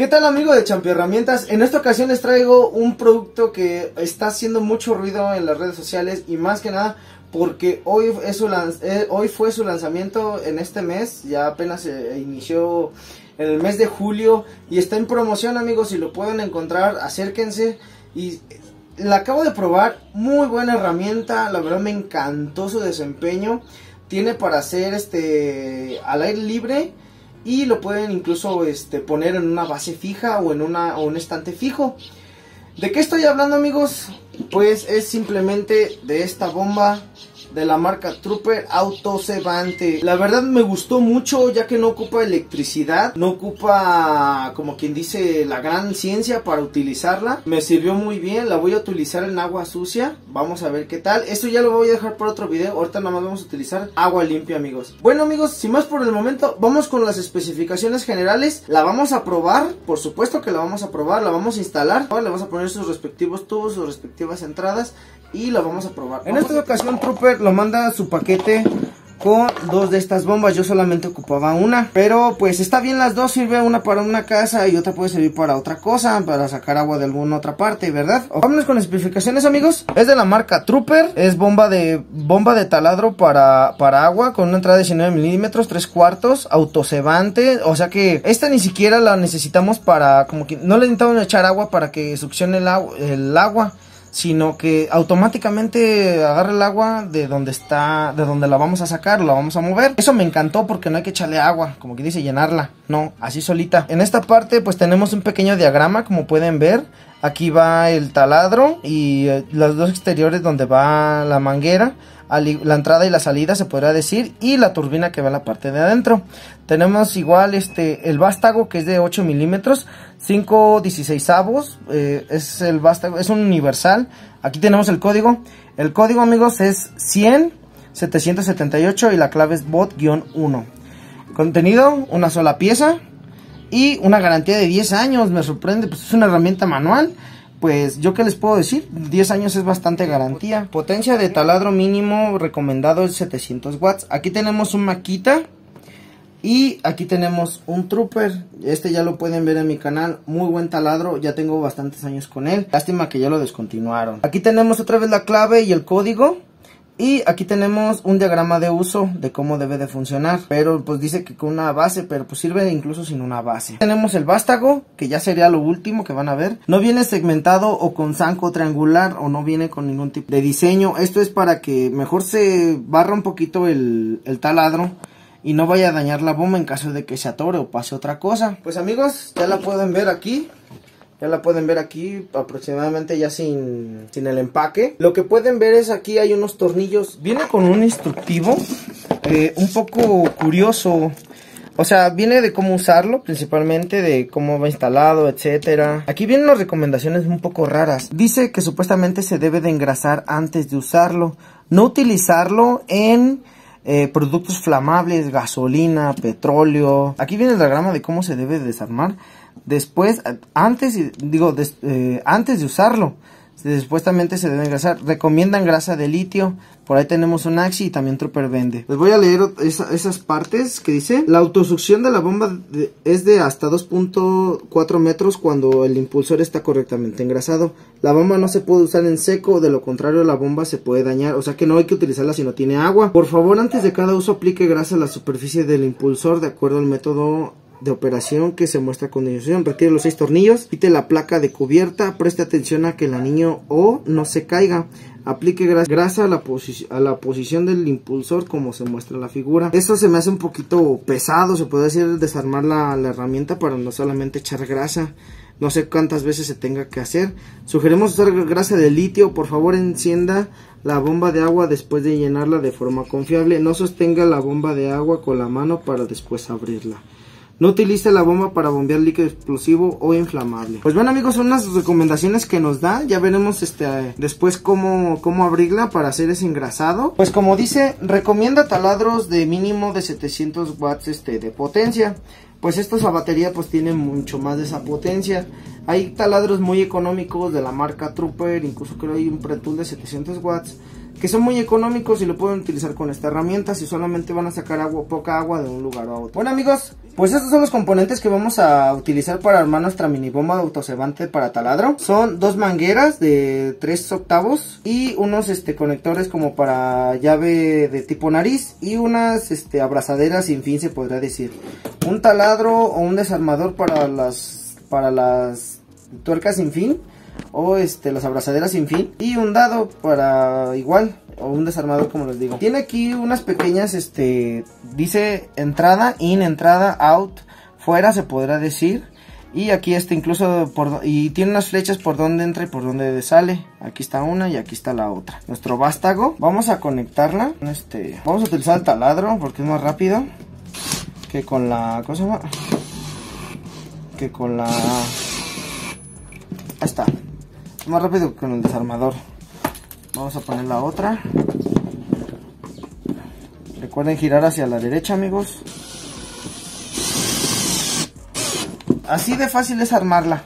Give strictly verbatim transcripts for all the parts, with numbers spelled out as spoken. ¿Qué tal, amigos de Champi Herramientas? En esta ocasión les traigo un producto que está haciendo mucho ruido en las redes sociales, y más que nada porque hoy, es su eh, hoy fue su lanzamiento en este mes. Ya apenas eh, inició en el mes de julio y está en promoción, amigos. Si lo pueden encontrar, acérquense. Y la acabo de probar, muy buena herramienta, la verdad me encantó su desempeño. Tiene para hacer este al aire libre y lo pueden incluso este, poner en una base fija o en una, o un estante fijo. ¿De qué estoy hablando, amigos? Pues es simplemente de esta bomba de la marca Truper autocebante. La verdad me gustó mucho, ya que no ocupa electricidad, no ocupa, como quien dice, la gran ciencia para utilizarla. Me sirvió muy bien, la voy a utilizar en agua sucia, vamos a ver qué tal. Esto ya lo voy a dejar para otro video, ahorita nada más vamos a utilizar agua limpia, amigos. Bueno, amigos, sin más por el momento, vamos con las especificaciones generales. La vamos a probar, por supuesto que la vamos a probar, la vamos a instalar. Ahora le vamos a poner sus respectivos tubos, sus respectivas entradas, y la vamos a probar. En esta ocasión Truper lo manda su paquete con dos de estas bombas. Yo solamente ocupaba una, pero pues está bien las dos. Sirve una para una casa y otra puede servir para otra cosa, para sacar agua de alguna otra parte, ¿verdad? Vámonos con las especificaciones, amigos. Es de la marca Truper, es bomba de bomba de taladro para, para agua, con una entrada de diecinueve milímetros, tres cuartos, autocebante. O sea que esta ni siquiera la necesitamos para, como que no le necesitamos echar agua para que succione el, agu el agua, sino que automáticamente agarra el agua de donde está, de donde la vamos a sacar, la vamos a mover. Eso me encantó porque no hay que echarle agua, como que dice, llenarla, no, así solita. En esta parte pues tenemos un pequeño diagrama, como pueden ver. Aquí va el taladro y eh, los dos exteriores donde va la manguera, la entrada y la salida, se podría decir, y la turbina que va en la parte de adentro. Tenemos igual este el vástago, que es de ocho milímetros, cinco dieciseisavos, eh, es el vástago, es un universal. Aquí tenemos el código, el código, amigos, es cien setecientos setenta y ocho y la clave es bot guión uno. Contenido, una sola pieza y una garantía de diez años, me sorprende, pues es una herramienta manual. Pues yo qué les puedo decir, diez años es bastante garantía. Potencia de taladro mínimo recomendado es setecientos watts. Aquí tenemos un Makita y aquí tenemos un Truper. Este ya lo pueden ver en mi canal, muy buen taladro, ya tengo bastantes años con él. Lástima que ya lo descontinuaron. Aquí tenemos otra vez la clave y el código. Y aquí tenemos un diagrama de uso de cómo debe de funcionar, pero pues dice que con una base, pero pues sirve incluso sin una base. Tenemos el vástago, que ya sería lo último que van a ver. No viene segmentado o con zanco triangular, o no viene con ningún tipo de diseño. Esto es para que mejor se barra un poquito el, el taladro y no vaya a dañar la bomba en caso de que se atore o pase otra cosa. Pues, amigos, ya la pueden ver aquí. Ya la pueden ver aquí aproximadamente ya sin, sin el empaque. Lo que pueden ver es aquí hay unos tornillos. Viene con un instructivo eh, un poco curioso. O sea, viene de cómo usarlo, principalmente de cómo va instalado, etcétera. Aquí vienen unas recomendaciones un poco raras. Dice que supuestamente se debe de engrasar antes de usarlo. No utilizarlo en... Eh, productos flamables, gasolina, petróleo. Aquí viene el diagrama de cómo se debe desarmar. Después, antes, digo, des, eh, antes de usarlo, supuestamente se debe engrasar. Recomiendan grasa de litio. Por ahí tenemos un Axi y también Truper vende. Les voy a leer esa, esas partes que dice. La autosucción de la bomba de, es de hasta dos punto cuatro metros cuando el impulsor está correctamente engrasado. La bomba no se puede usar en seco, de lo contrario la bomba se puede dañar. O sea que no hay que utilizarla si no tiene agua. Por favor, antes de cada uso aplique grasa a la superficie del impulsor de acuerdo al método de operación que se muestra a continuación. Retire los seis tornillos, quite la placa de cubierta, preste atención a que el anillo O no se caiga, aplique grasa a la, a la posición del impulsor como se muestra en la figura. Esto se me hace un poquito pesado, se puede decir, desarmar la, la herramienta para no solamente echar grasa. No sé cuántas veces se tenga que hacer. Sugerimos usar grasa de litio. Por favor, encienda la bomba de agua después de llenarla de forma confiable. No sostenga la bomba de agua con la mano para después abrirla. No utilice la bomba para bombear líquido explosivo o inflamable. Pues bueno, amigos, son unas recomendaciones que nos da. Ya veremos este después cómo, cómo abrirla para hacer ese engrasado. Pues como dice, recomienda taladros de mínimo de setecientos watts este, de potencia. Pues estos a batería pues tienen mucho más de esa potencia. Hay taladros muy económicos de la marca Truper, incluso creo hay un Pretul de setecientos watts. Que son muy económicos y lo pueden utilizar con esta herramienta si solamente van a sacar agua, poca agua de un lugar a otro. Bueno, amigos, Pues estos son los componentes que vamos a utilizar para armar nuestra mini bomba de autocebante para taladro. Son dos mangueras de tres octavos y unos este, conectores como para llave de tipo nariz y unas este, abrazaderas sin fin, se podría decir. Un taladro o un desarmador para las, para las tuercas sin fin o este, las abrazaderas sin fin, y un dado para igual o un desarmador, como les digo. Tiene aquí unas pequeñas, este, dice entrada, in, entrada, out, fuera, se podrá decir. Y aquí este incluso, por, y tiene unas flechas por donde entra y por donde sale. Aquí está una y aquí está la otra. Nuestro vástago, vamos a conectarla. Este, vamos a utilizar el taladro porque es más rápido que con la, ¿cómo se llama? Que con la, ahí está, más rápido que con el desarmador. Vamos a poner la otra. Recuerden girar hacia la derecha, amigos. Así de fácil es armarla.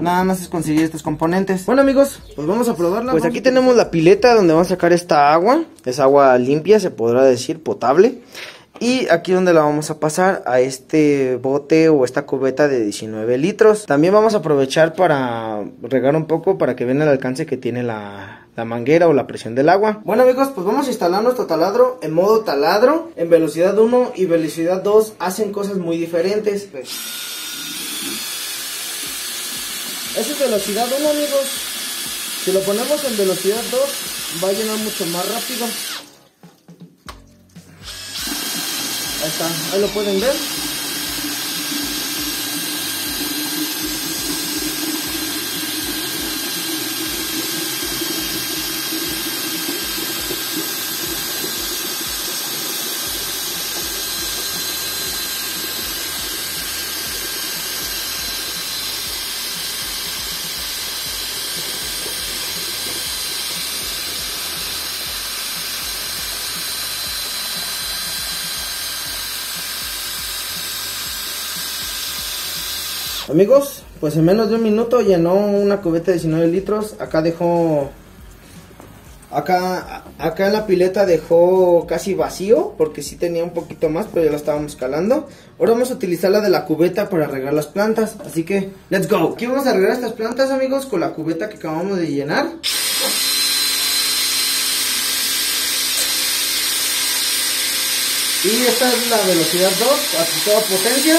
Nada más es conseguir estos componentes. Bueno, amigos, pues vamos a probarla. Pues aquí tenemos la pileta donde vamos a sacar esta agua. Es agua limpia, se podrá decir, potable. Y aquí donde la vamos a pasar a este bote o esta cubeta de diecinueve litros. También vamos a aprovechar para regar un poco para que vean el alcance que tiene la, la manguera o la presión del agua. Bueno, amigos, pues vamos a instalar nuestro taladro en modo taladro. En velocidad uno y velocidad dos hacen cosas muy diferentes. Esa es velocidad uno, amigos. Si lo ponemos en velocidad dos va a llenar mucho más rápido. Ahí está, ahí lo pueden ver. Amigos, pues en menos de un minuto llenó una cubeta de diecinueve litros. Acá dejó, acá, acá en la pileta dejó casi vacío, porque sí tenía un poquito más, pero ya la estábamos calando. Ahora vamos a utilizar la de la cubeta para regar las plantas, así que let's go. Aquí vamos a regar estas plantas, amigos, con la cubeta que acabamos de llenar. Y esta es la velocidad dos, a toda potencia.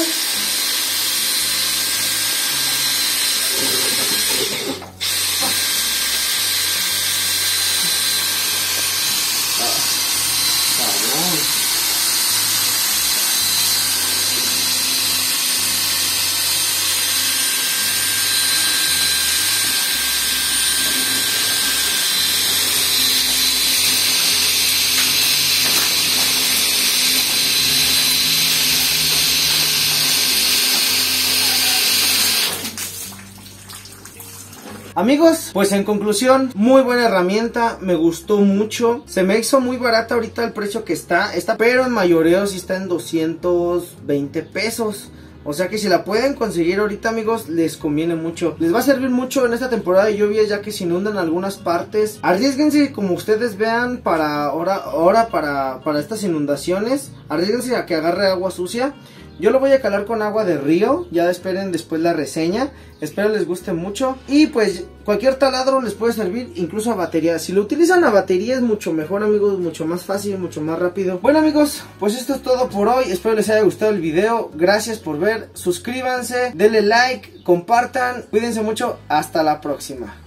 Amigos, pues en conclusión, muy buena herramienta, me gustó mucho. Se me hizo muy barata ahorita el precio que está, está pero en mayoreo sí está en doscientos veinte pesos. O sea que si la pueden conseguir ahorita, amigos, les conviene mucho. Les va a servir mucho en esta temporada de lluvias, ya que se inundan algunas partes. Arriésguense, como ustedes vean, para ahora, ahora para, para estas inundaciones. Arriésguense a que agarre agua sucia. Yo lo voy a calar con agua de río, ya esperen después la reseña, espero les guste mucho. Y pues cualquier taladro les puede servir, incluso a batería. Si lo utilizan a batería es mucho mejor, amigos, mucho más fácil, mucho más rápido. Bueno, amigos, pues esto es todo por hoy, espero les haya gustado el video, gracias por ver, suscríbanse, denle like, compartan, cuídense mucho, hasta la próxima.